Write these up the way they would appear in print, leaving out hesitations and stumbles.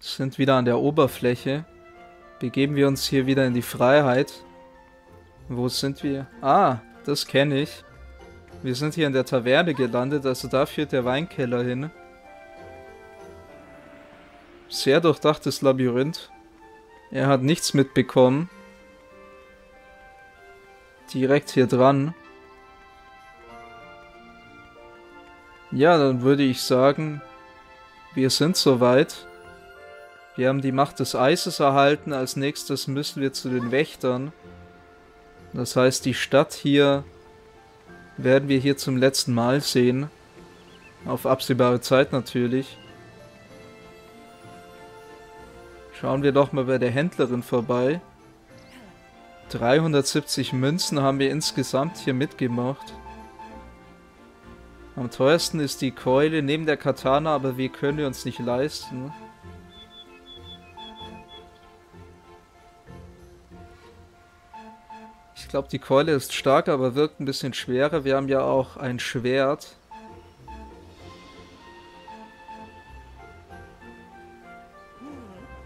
sind wieder an der Oberfläche. Begeben wir uns hier wieder in die Freiheit. Wo sind wir? Ah, das kenne ich. Wir sind hier in der Taverne gelandet, also da führt der Weinkeller hin. Sehr durchdachtes Labyrinth. Er hat nichts mitbekommen. Direkt hier dran. Ja, dann würde ich sagen, wir sind soweit. Wir haben die Macht des Eises erhalten. Als nächstes müssen wir zu den Wächtern. Das heißt, die Stadt hier werden wir hier zum letzten Mal sehen. Auf absehbare Zeit natürlich. Schauen wir doch mal bei der Händlerin vorbei. 370 Münzen haben wir insgesamt hier mitgemacht. Am teuersten ist die Keule neben der Katana, aber wir können uns nicht leisten. Ich glaube, die Keule ist stark, aber wirkt ein bisschen schwerer. Wir haben ja auch ein Schwert.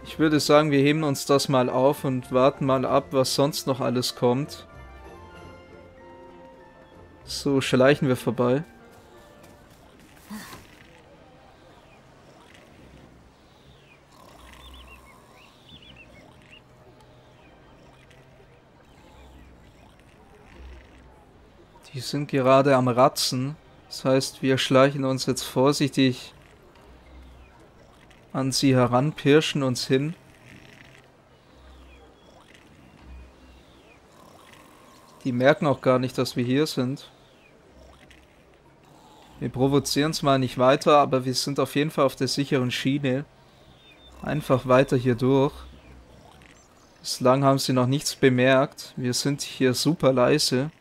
Ich würde sagen, wir heben uns das mal auf und warten mal ab, was sonst noch alles kommt. So schleichen wir vorbei. Die sind gerade am Ratzen. Das heißt, wir schleichen uns jetzt vorsichtig an sie heran, pirschen uns hin. Die merken auch gar nicht, dass wir hier sind. Wir provozieren es mal nicht weiter, aber wir sind auf jeden Fall auf der sicheren Schiene. Einfach weiter hier durch. Bislang haben sie noch nichts bemerkt. Wir sind hier super leise.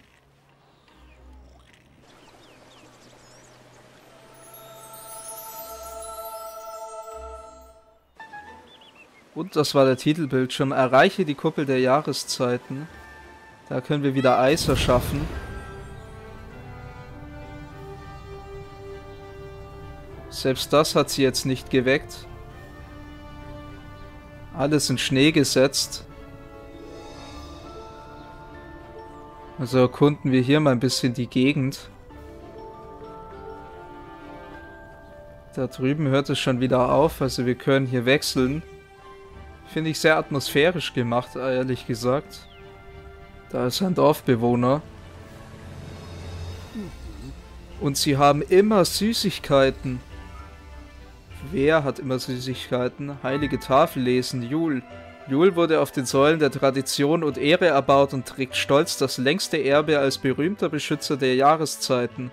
Und das war der Titelbildschirm. Erreiche die Kuppel der Jahreszeiten. Da können wir wieder Eis erschaffen. Selbst das hat sie jetzt nicht geweckt. Alles in Schnee gesetzt. Also erkunden wir hier mal ein bisschen die Gegend. Da drüben hört es schon wieder auf, also wir können hier wechseln. Finde ich sehr atmosphärisch gemacht, ehrlich gesagt. Da ist ein Dorfbewohner. Und sie haben immer Süßigkeiten. Wer hat immer Süßigkeiten? Heilige Tafel lesen, Yule. Yule wurde auf den Säulen der Tradition und Ehre erbaut und trägt stolz das längste Erbe als berühmter Beschützer der Jahreszeiten.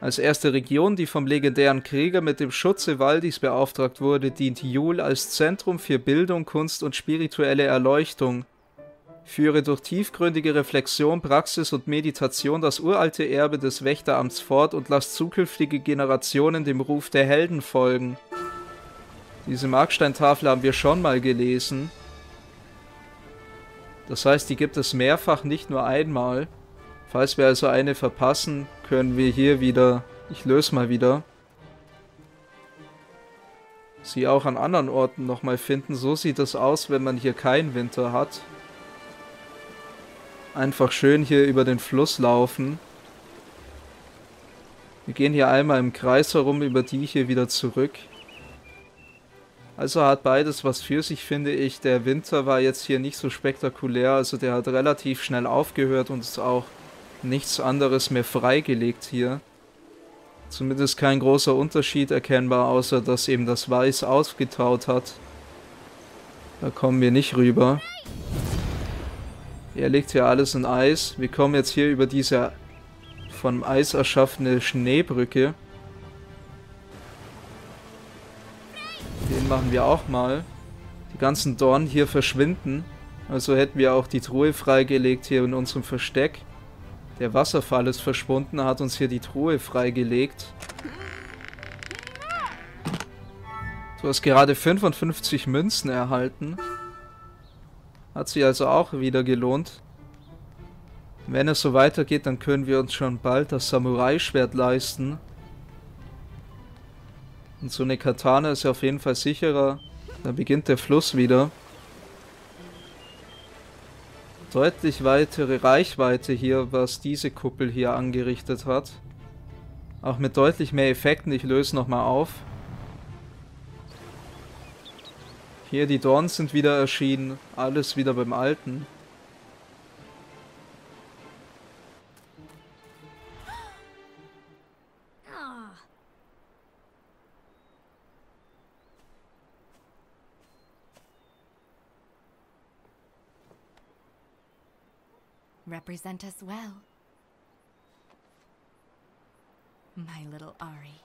Als erste Region, die vom legendären Krieger mit dem Schutze Waldis beauftragt wurde, dient Yule als Zentrum für Bildung, Kunst und spirituelle Erleuchtung. Führe durch tiefgründige Reflexion, Praxis und Meditation das uralte Erbe des Wächteramts fort und lass zukünftige Generationen dem Ruf der Helden folgen. Diese Marksteintafel haben wir schon mal gelesen. Das heißt, die gibt es mehrfach, nicht nur einmal. Falls wir also eine verpassen, können wir hier wieder, ich löse mal wieder, sie auch an anderen Orten nochmal finden. So sieht das aus, wenn man hier keinen Winter hat. Einfach schön hier über den Fluss laufen. Wir gehen hier einmal im Kreis herum, über die hier wieder zurück. Also hat beides was für sich, finde ich. Der Winter war jetzt hier nicht so spektakulär, also der hat relativ schnell aufgehört und ist auch nichts anderes mehr freigelegt hier. Zumindest kein großer Unterschied erkennbar, außer dass eben das Weiß ausgetaut hat. Da kommen wir nicht rüber. Er legt hier alles in Eis. Wir kommen jetzt hier über diese vom Eis erschaffene Schneebrücke. Den machen wir auch mal. Die ganzen Dornen hier verschwinden. Also hätten wir auch die Truhe freigelegt hier in unserem Versteck. Der Wasserfall ist verschwunden, hat uns hier die Truhe freigelegt. Du hast gerade 55 Münzen erhalten. Hat sich also auch wieder gelohnt. Wenn es so weitergeht, dann können wir uns schon bald das Samurai-Schwert leisten. Und so eine Katana ist ja auf jeden Fall sicherer Da beginnt der Fluss wieder. Deutlich weitere Reichweite hier, was diese Kuppel hier angerichtet hat. Auch mit deutlich mehr Effekten. Ich löse nochmal auf. Hier, die Dorns sind wieder erschienen. Alles wieder beim Alten. Represent us well, my little Ari.